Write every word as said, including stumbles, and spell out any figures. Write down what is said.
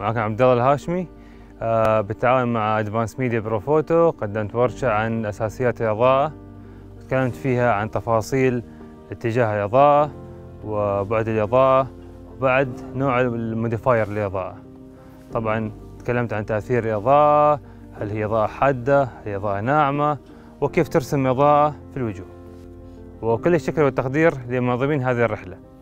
معكم عبدالله الهاشمي بالتعاون مع Advanced Media Pro Photo. قدمت ورشة عن أساسيات الإضاءة، تكلمت فيها عن تفاصيل اتجاه الإضاءة وبعد الإضاءة وبعد نوع الموديفاير للإضاءة. طبعا تكلمت عن تأثير الإضاءة، هل هي إضاءة حادة، هل هي إضاءة ناعمة، وكيف ترسم إضاءة في الوجوه. وكل الشكر والتقدير لمنظمين هذه الرحلة.